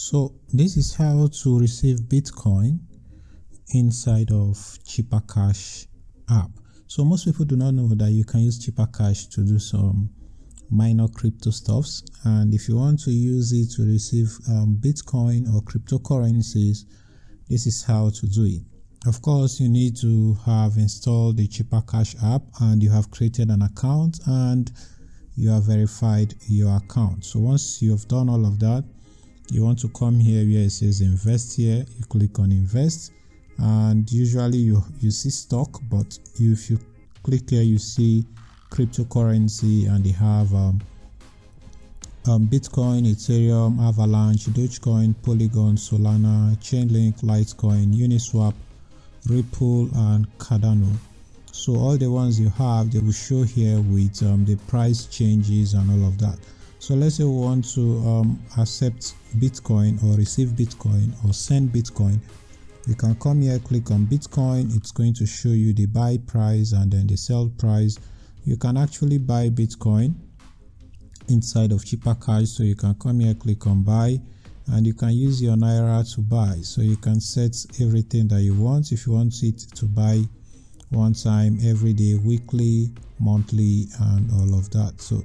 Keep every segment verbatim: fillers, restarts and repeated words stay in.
So this is how to receive Bitcoin inside of Chipper Cash app. So most people do not know that you can use Chipper Cash to do some minor crypto stuffs, and if you want to use it to receive um, Bitcoin or cryptocurrencies, this is how to do it. Of course, you need to have installed the Chipper Cash app and you have created an account and you have verified your account. So once you have done all of that, you want to come here where it says invest here, you click on invest, and usually you you see stock, but if you click here you see cryptocurrency, and they have um, um, Bitcoin, Ethereum, Avalanche, Dogecoin, Polygon, Solana, Chainlink, Litecoin, Uniswap, Ripple, and Cardano. So all the ones you have, they will show here with um, the price changes and all of that. So let's say we want to um, accept Bitcoin or receive Bitcoin or send Bitcoin. You can come here, click on Bitcoin. It's going to show you the buy price and then the sell price. You can actually buy Bitcoin inside of Chipper Cash, so you can come here, click on buy, and you can use your naira to buy. So you can set everything that you want. If you want it to buy one time, every day, weekly, monthly, and all of that. So,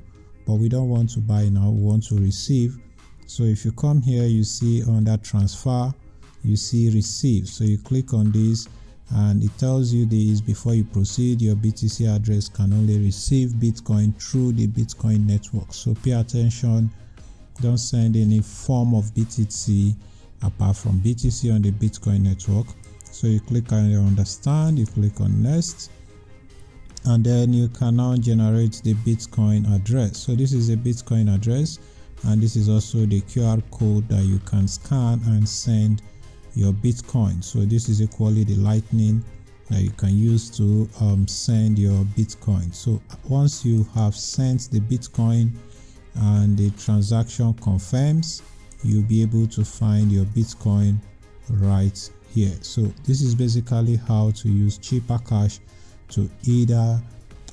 but we don't want to buy now, we want to receive. So if you come here, you see under transfer, you see receive. So you click on this, and it tells you this: before you proceed, your B T C address can only receive Bitcoin through the Bitcoin network. So pay attention, don't send any form of B T C apart from B T C on the Bitcoin network. So you click on understand, you click on next, and then you can now generate the Bitcoin address. So this is a Bitcoin address, and this is also the Q R code that you can scan and send your Bitcoin. So this is equally the lightning that you can use to um, send your Bitcoin. So once you have sent the Bitcoin and the transaction confirms, you'll be able to find your Bitcoin right here. So this is basically how to use Chipper Cash to either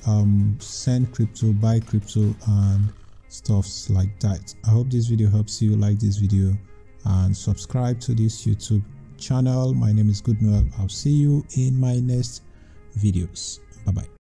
um, send crypto, buy crypto, and stuffs like that. I hope this video helps you. Like this video and subscribe to this YouTube channel. My name is Good Noel. I'll see you in my next videos. Bye bye.